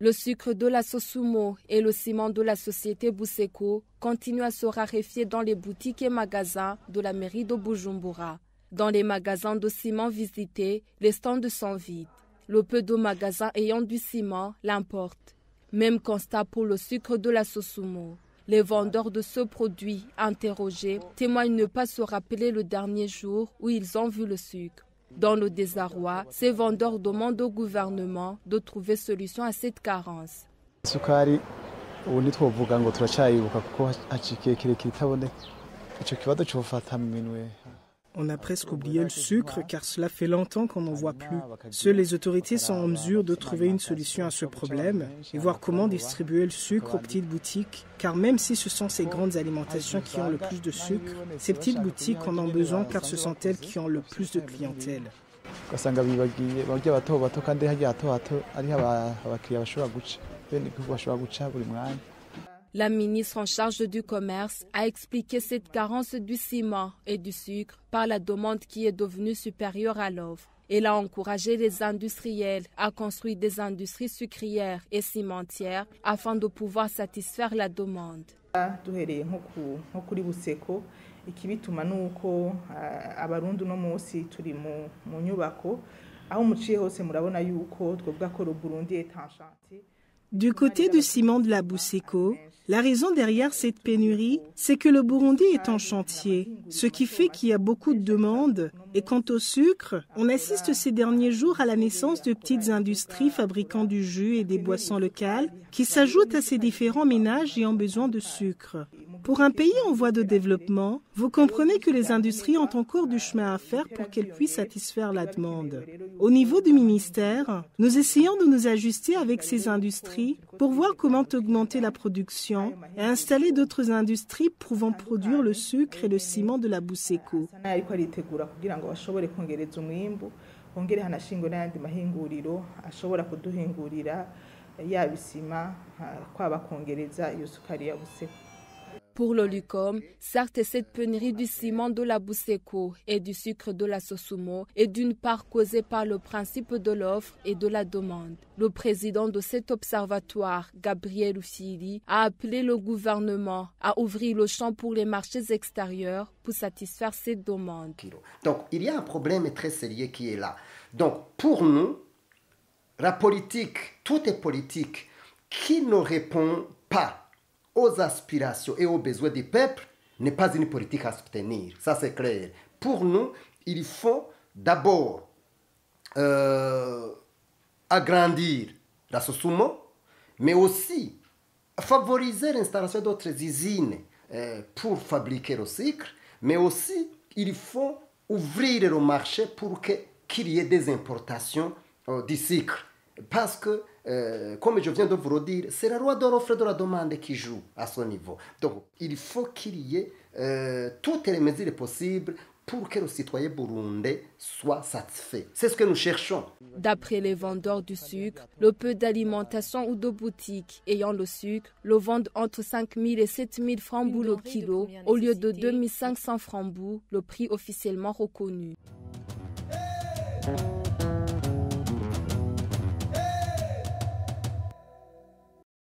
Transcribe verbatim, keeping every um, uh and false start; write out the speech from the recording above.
Le sucre de la Sosumo et le ciment de la société Buceco continuent à se raréfier dans les boutiques et magasins de la mairie de Bujumbura. Dans les magasins de ciment visités, les stands sont vides. Le peu de magasins ayant du ciment l'importe. Même constat pour le sucre de la Sosumo. Les vendeurs de ce produit, interrogés, témoignent ne pas se rappeler le dernier jour où ils ont vu le sucre. Dans le désarroi, ces vendeurs demandent au gouvernement de trouver solution à cette carence. On a presque oublié le sucre car cela fait longtemps qu'on n'en voit plus. Seules les autorités sont en mesure de trouver une solution à ce problème et voir comment distribuer le sucre aux petites boutiques car même si ce sont ces grandes alimentations qui ont le plus de sucre, ces petites boutiques en ont besoin car ce sont elles qui ont le plus de clientèle. La ministre en charge du commerce a expliqué cette carence du ciment et du sucre par la demande qui est devenue supérieure à l'offre. Elle a encouragé les industriels à construire des industries sucrières et cimentières afin de pouvoir satisfaire la demande. Du côté du ciment de la Buceco, la raison derrière cette pénurie, c'est que le Burundi est en chantier, ce qui fait qu'il y a beaucoup de demandes. Et quant au sucre, on assiste ces derniers jours à la naissance de petites industries fabriquant du jus et des boissons locales qui s'ajoutent à ces différents ménages ayant besoin de sucre. Pour un pays en voie de développement, vous comprenez que les industries ont encore du chemin à faire pour qu'elles puissent satisfaire la demande. Au niveau du ministère, nous essayons de nous ajuster avec ces industries pour voir comment augmenter la production et installer d'autres industries pouvant produire le sucre et le ciment de la Buceco. Pour l'O L U C O M, certes, cette pénurie du ciment de la Buceco et du sucre de la Sosumo est d'une part causée par le principe de l'offre et de la demande. Le président de cet observatoire, Gabriel Ushiri, a appelé le gouvernement à ouvrir le champ pour les marchés extérieurs pour satisfaire cette demande. Donc, il y a un problème très sérieux qui est là. Donc, pour nous, la politique, tout est politique, qui ne répond pas aux aspirations et aux besoins du peuple n'est pas une politique à soutenir. Ça, c'est clair. Pour nous, il faut d'abord euh, agrandir la Sosumo, mais aussi favoriser l'installation d'autres usines euh, pour fabriquer le sucre, mais aussi il faut ouvrir le marché pour que, qu'il y ait des importations euh, du sucre. Parce que, euh, comme je viens de vous le dire, c'est la loi de l'offre et de la demande qui joue à son niveau. Donc, il faut qu'il y ait euh, toutes les mesures possibles pour que le citoyen burundais soit satisfait. C'est ce que nous cherchons. D'après les vendeurs du sucre, le peu d'alimentation ou de boutiques ayant le sucre le vendent entre cinq mille et sept mille francs bout le kilo au lieu de deux mille cinq cents francs bout, le prix officiellement reconnu. Hey